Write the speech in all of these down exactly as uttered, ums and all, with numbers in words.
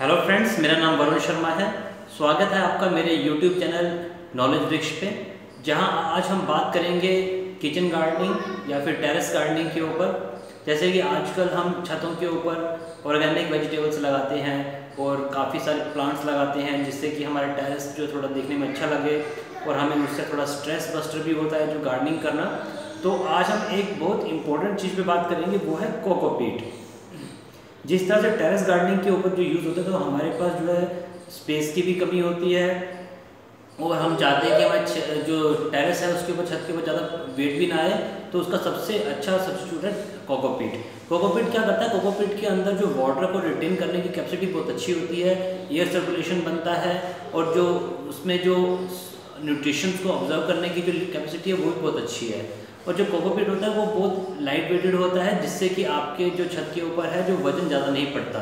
Hello friends, मेरा नाम वरुण शर्मा है। स्वागत है आपका मेरे यूट्यूब चैनल नॉलेज वृक्ष पे, जहां आज हम बात करेंगे किचन गार्डनिंग या फिर टेरेस गार्डनिंग के ऊपर। जैसे कि आजकल हम छतों के ऊपर ऑर्गेनिक वेजिटेबल्स लगाते हैं और काफ़ी सारे प्लांट्स लगाते हैं, जिससे कि हमारा टेरेस जो थोड़ा देखने में अच्छा लगे और हमें उससे थोड़ा स्ट्रेस बस्टर भी होता है जो गार्डनिंग करना। तो आज हम एक बहुत इंपॉर्टेंट चीज़ पर बात करेंगे, वो है कोकोपीट। जिस तरह से टेरेस गार्डनिंग के ऊपर जो यूज़ होता है, तो हमारे पास जो है स्पेस की भी कमी होती है और हम चाहते हैं कि हमारे जो टेरेस है उसके ऊपर, छत के ऊपर ज़्यादा वेट भी ना आए, तो उसका सबसे अच्छा सब्स्टिट्यूट है कोकोपीट। कोकोपीट क्या करता है? कोकोपीट के अंदर जो वाटर को रिटेन करने की कैपेसिटी बहुत अच्छी होती है, एयर सर्कुलेशन बनता है और जो उसमें जो न्यूट्रिशंस को ऑब्जर्व करने की जो कैपेसिटी है वो भी बहुत अच्छी है। और जो कोकोपीट होता है वो बहुत लाइट वेटेड होता है, जिससे कि आपके जो छत के ऊपर है जो वजन ज़्यादा नहीं पड़ता।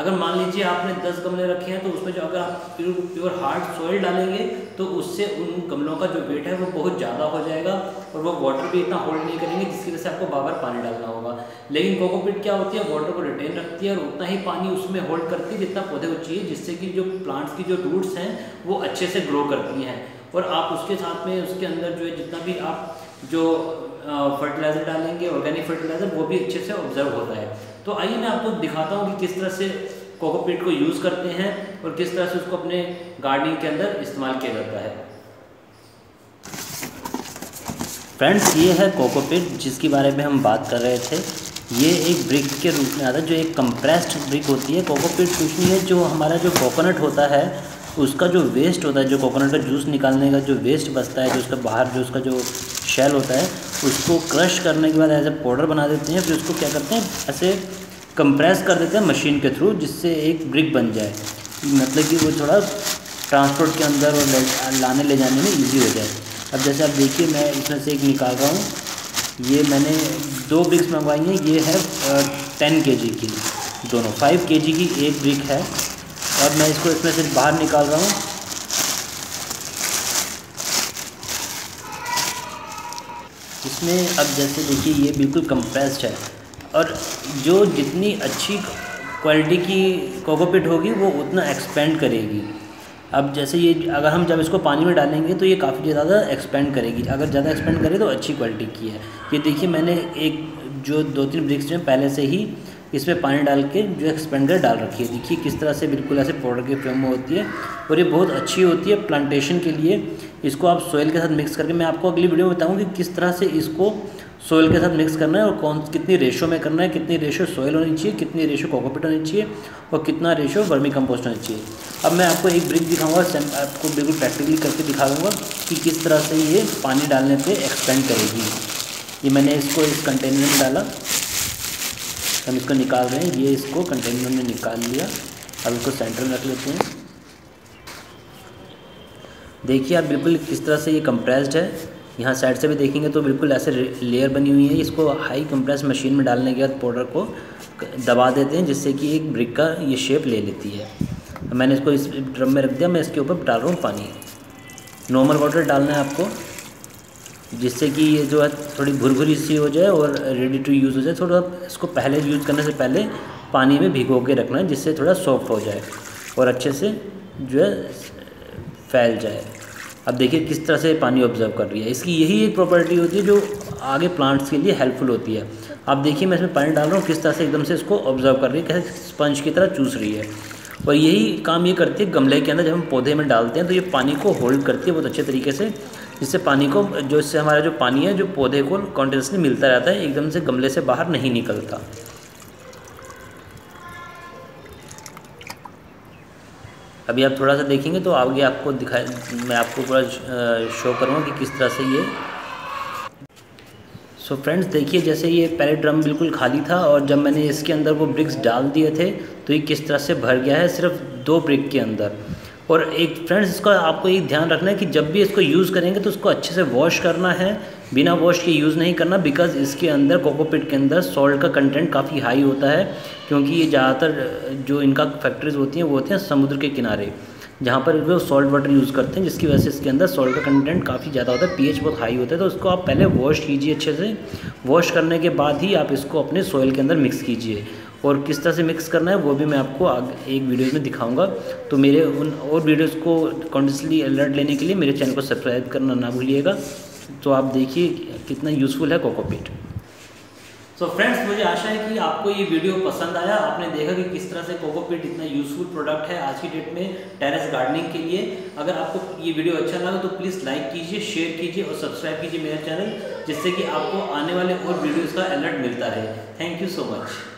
अगर मान लीजिए आपने दस गमले रखे हैं, तो उसमें जो अगर आप प्योर प्योर हार्ड सॉइल डालेंगे तो उससे उन गमलों का जो वेट है वो बहुत ज़्यादा हो जाएगा और वो वाटर भी इतना होल्ड नहीं करेंगे, जिसकी वजह से आपको बार बार पानी डालना होगा। लेकिन कोकोपीट क्या होती है, वाटर को रिटेन रखती है और उतना ही पानी उसमें होल्ड करती है जितना पौधे को चाहिए, जिससे कि जो प्लांट्स की जो रूट्स हैं वो अच्छे से ग्रो करती हैं। और आप उसके साथ में उसके अंदर जो है जितना भी आप जो फर्टिलाइज़र डालेंगे, ऑर्गेनिक फर्टिलाइज़र, वो भी अच्छे से ऑब्जर्व होता है। तो आइए मैं आपको दिखाता हूँ कि किस तरह से कोकोपीट को यूज़ करते हैं और किस तरह से उसको अपने गार्डनिंग के अंदर इस्तेमाल किया जाता है। फ्रेंड्स, ये है कोकोपीट, जिसके बारे में हम बात कर रहे थे। ये एक ब्रिक के रूप में आता है, जो एक कंप्रेस्ड ब्रिक होती है। कोकोपीट कुछ नहीं है, जो हमारा जो कोकोनट होता है उसका जो वेस्ट होता है, जो कोकोनट का जूस निकालने का जो वेस्ट बचता है, जो उसका बाहर जो उसका जो शेल होता है उसको क्रश करने के बाद ऐसे पाउडर बना देते हैं। फिर उसको क्या करते हैं, ऐसे कंप्रेस कर देते हैं मशीन के थ्रू, जिससे एक ब्रिक बन जाए, मतलब कि वो थोड़ा ट्रांसपोर्ट के अंदर और लाने ले जाने में ईजी हो जाए। अब जैसे आप देखिए, मैं इसमें से एक निकाल रहा हूँ। ये मैंने दो ब्रिक्स मंगवाई हैं, ये है टेन के जी की, दोनों फाइव के जी की एक ब्रिक है। अब मैं इसको इसमें से बाहर निकाल रहा हूँ। इसमें अब जैसे देखिए, ये बिल्कुल कंप्रेस्ड है और जो जितनी अच्छी क्वालिटी की कोकोपीट होगी वो उतना एक्सपेंड करेगी। अब जैसे ये अगर हम जब इसको पानी में डालेंगे तो ये काफ़ी ज़्यादा एक्सपेंड करेगी। अगर ज़्यादा एक्सपेंड करे तो अच्छी क्वालिटी की है। ये देखिए, मैंने एक जो दो तीन ब्रिक्स में पहले से ही इसमें पानी डाल के जो एक्सपेंडर डाल रखी है। देखिए किस तरह से बिल्कुल ऐसे पाउडर के फॉर्म में होती है और ये बहुत अच्छी होती है प्लांटेशन के लिए। इसको आप सोइल के साथ मिक्स करके, मैं आपको अगली वीडियो में बताऊँगी कि किस तरह से इसको सोइल के साथ मिक्स करना है और कौन कितनी रेशो में करना है, कितनी रेशो सोइल होनी चाहिए, कितनी रेशो कोकोपीट होनी चाहिए और कितना रेशो वर्मी कंपोस्ट होना चाहिए। अब मैं आपको एक ब्रिक दिखाऊंगा, आपको बिल्कुल प्रैक्टिकली करके दिखा दूँगा कि किस तरह से ये पानी डालने पर एक्सपेंड करेगी। ये मैंने इसको इस कंटेनर में डाला, हम इसको निकाल रहे हैं। ये इसको कंटेनर में निकाल लिया। अब इसको सेंटर में रख लेते हैं। देखिए आप बिल्कुल किस तरह से ये कंप्रेस्ड है। यहाँ साइड से भी देखेंगे तो बिल्कुल ऐसे लेयर बनी हुई है। इसको हाई कंप्रेस मशीन में डालने के बाद पाउडर को दबा देते हैं, जिससे कि एक ब्रिक का ये शेप ले लेती है। मैंने इसको इस ड्रम में रख दिया। मैं इसके ऊपर डाल रहा हूँ पानी। नॉर्मल वाटर डालना है आपको, जिससे कि ये जो है थोड़ी भुरभुरी सी हो जाए और रेडी टू यूज़ हो जाए। थोड़ा इसको पहले यूज़ करने से पहले पानी में भिगो के रखना है, जिससे थोड़ा सॉफ्ट हो जाए और अच्छे से जो है फैल जाए। अब देखिए किस तरह से पानी ऑब्जर्व कर रही है। इसकी यही एक प्रॉपर्टी होती है जो आगे प्लांट्स के लिए हेल्पफुल होती है। आप देखिए, मैं इसमें पानी डाल रहा हूँ, किस तरह से एकदम से इसको ऑब्जर्व कर रही है, कैसे स्पंज की तरह चूस रही है। और यही काम ये करती है गमले के अंदर। जब हम पौधे में डालते हैं तो ये पानी को होल्ड करती है बहुत अच्छे तरीके से, जिससे पानी को जो इससे हमारा जो पानी है जो पौधे को कॉन्टिन्यूसली मिलता रहता है, एकदम से गमले से बाहर नहीं निकलता। अभी आप थोड़ा सा देखेंगे तो आगे आपको दिखाए, मैं आपको पूरा शो करूँगा कि किस तरह से ये। सो फ्रेंड्स, देखिए जैसे ये पहले ड्रम बिल्कुल खाली था और जब मैंने इसके अंदर वो ब्रिक्स डाल दिए थे तो ये किस तरह से भर गया है सिर्फ दो ब्रिक के अंदर। और एक फ्रेंड्स, इसका आपको ये ध्यान रखना है कि जब भी इसको यूज़ करेंगे तो उसको अच्छे से वॉश करना है, बिना वॉश के यूज़ नहीं करना। बिकॉज़ इसके अंदर कोकोपीट के अंदर सॉल्ट का कंटेंट काफ़ी हाई होता है, क्योंकि ये ज़्यादातर जो इनका फैक्ट्रीज होती हैं वो होते हैं समुद्र के किनारे, जहाँ पर वो सॉल्ट वाटर यूज़ करते हैं, जिसकी वजह से इसके अंदर सॉल्ट का कंटेंट काफ़ी ज़्यादा होता है, पीएच बहुत हाई होता है। तो उसको आप पहले वॉश कीजिए अच्छे से, वॉश करने के बाद ही आप इसको अपने सॉइल के अंदर मिक्स कीजिए। और किस तरह से मिक्स करना है वो भी मैं आपको आगे एक वीडियोस में दिखाऊंगा। तो मेरे उन और वीडियोस को कॉन्टिन्यूसली अलर्ट लेने के लिए मेरे चैनल को सब्सक्राइब करना ना भूलिएगा। तो आप देखिए कितना यूज़फुल है कोकोपीट। सो फ्रेंड्स, मुझे आशा है कि आपको ये वीडियो पसंद आया। आपने देखा कि किस तरह से कोकोपीट इतना यूज़फुल प्रोडक्ट है आज की डेट में टेरेस गार्डनिंग के लिए। अगर आपको ये वीडियो अच्छा लगा तो प्लीज़ लाइक कीजिए, शेयर कीजिए और सब्सक्राइब कीजिए मेरा चैनल, जिससे कि आपको आने वाले और वीडियोज़ का अलर्ट मिलता रहे। Thank you so much.